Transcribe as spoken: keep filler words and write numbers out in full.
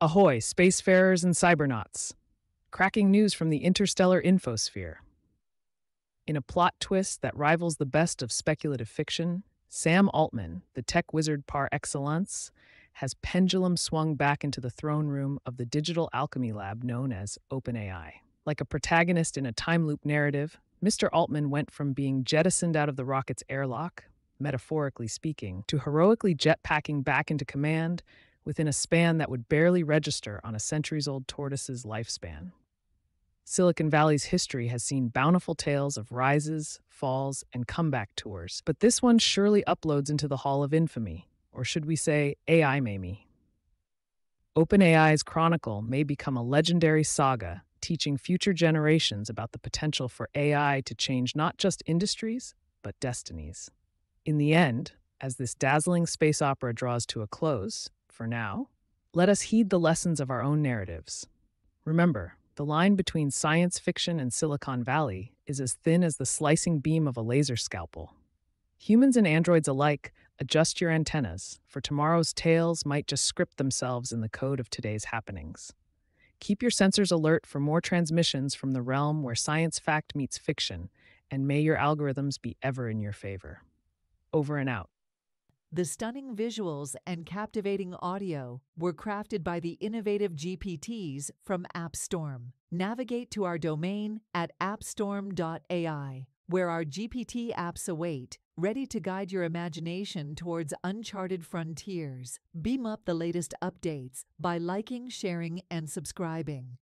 Ahoy, spacefarers and cybernauts. Cracking news from the interstellar infosphere. In a plot twist that rivals the best of speculative fiction, Sam Altman, the tech wizard par excellence, has pendulum swung back into the throne room of the digital alchemy lab known as OpenAI. Like a protagonist in a time loop narrative, Mister Altman went from being jettisoned out of the rocket's airlock, metaphorically speaking, to heroically jetpacking back into command within a span that would barely register on a centuries-old tortoise's lifespan. Silicon Valley's history has seen bountiful tales of rises, falls, and comeback tours, but this one surely uploads into the Hall of Infamy, or should we say A I Mamie. OpenAI's chronicle may become a legendary saga, teaching future generations about the potential for A I to change not just industries, but destinies. In the end, as this dazzling space opera draws to a close, for now, let us heed the lessons of our own narratives. Remember, the line between science fiction and Silicon Valley is as thin as the slicing beam of a laser scalpel. Humans and androids alike, adjust your antennas, for tomorrow's tales might just script themselves in the code of today's happenings. Keep your sensors alert for more transmissions from the realm where science fact meets fiction, and may your algorithms be ever in your favor. Over and out. The stunning visuals and captivating audio were crafted by the innovative G P Ts from Appstorm. Navigate to our domain at Appstorm dot A I, where our G P T apps await, ready to guide your imagination towards uncharted frontiers. Beam up the latest updates by liking, sharing, and subscribing.